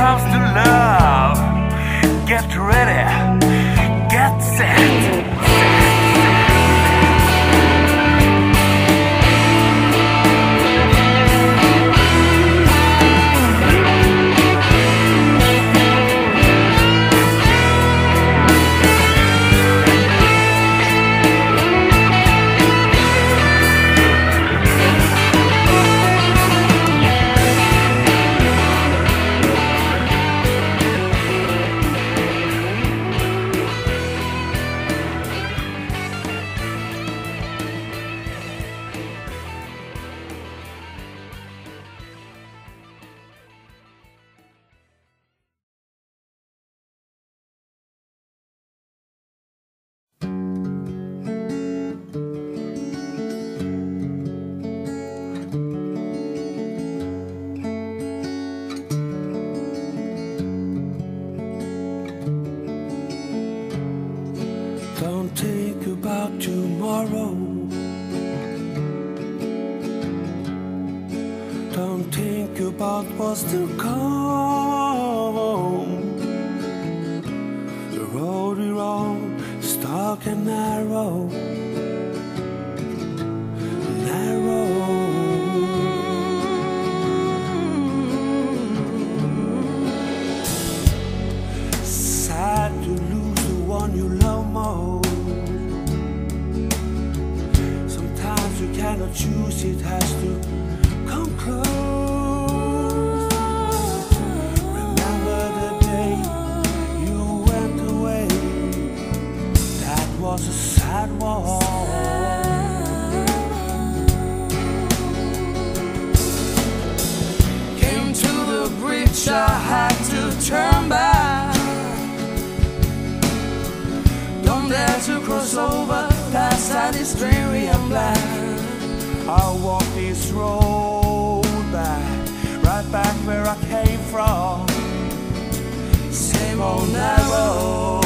comes to love, get ready, get set. Tomorrow, don't think about what's to come. The road we're on is dark and narrow, narrow. Sad to lose the one you love most. Cannot choose, it has to come close. Remember the day you went away, that was a sad one. Came to the bridge, I had to turn back. Don't dare to cross over, that side is dreary and black. I walk this road back, right back where I came from. Same old narrow.